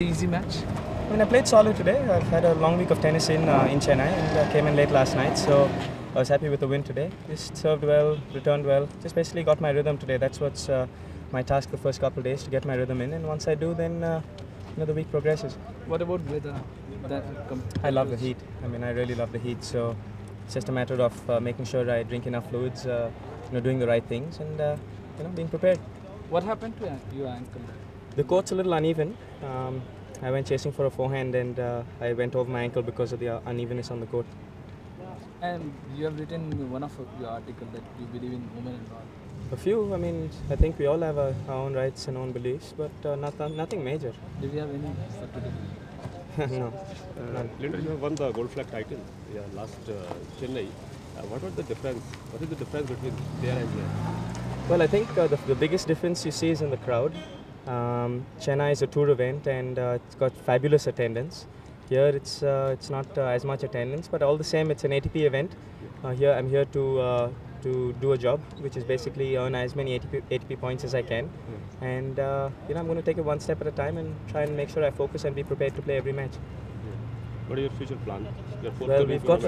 Easy match? I mean, I played solid today. I've had a long week of tennis in Chennai, and I came in late last night, so I was happy with the win today. Just served well, returned well, just basically got my rhythm today. That's what's my task the first couple of days, to get my rhythm in, and once I do, then the week progresses. What about weather? I love the heat. I mean, I really love the heat, so it's just a matter of making sure I drink enough fluids, doing the right things, and being prepared. What happened to your ankle? The court's a little uneven. I went chasing for a forehand and I went over my ankle because of the unevenness on the court. And you have written in one of your articles that you believe in women and all. A few. I mean, I think we all have our own rights and own beliefs, but nothing major. Did you have any for today? No. Linda, you have won the gold flag title last Chennai. What was the difference? What is the difference between there and here? Well, I think the biggest difference you see is in the crowd. Chennai is a tour event and it's got fabulous attendance. Here it's not as much attendance, but all the same, it's an ATP event. Here I'm here to do a job, which is basically earn as many ATP points as I can. And I'm going to take it one step at a time and try and make sure I focus and be prepared to play every match. What are your future plans? Well, we've got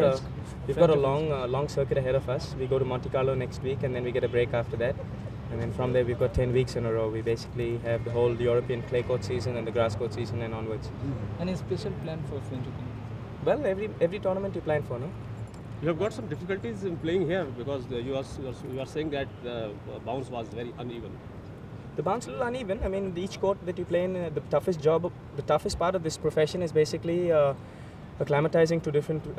a long circuit ahead of us. We go to Monte Carlo next week, and then we get a break after that. And then from there, we've got 10 weeks in a row. We basically have the whole European clay court season and the grass court season and onwards. Any special plan for French Open? Well, every tournament you plan for, no? You have got some difficulties in playing here because you are saying that the bounce was very uneven. The bounce is a little uneven. I mean, each court that you play in, the toughest part of this profession is basically acclimatizing to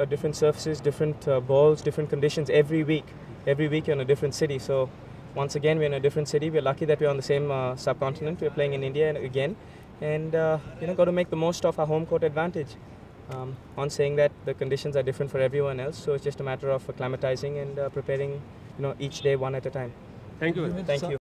different surfaces, different balls, different conditions every week. Every week you're in a different city, so. Once again, we're in a different city. We're lucky that we're on the same subcontinent. We're playing in India again, and got to make the most of our home court advantage. On saying that, the conditions are different for everyone else, so it's just a matter of acclimatizing and preparing, each day one at a time. Thank you. Thank you.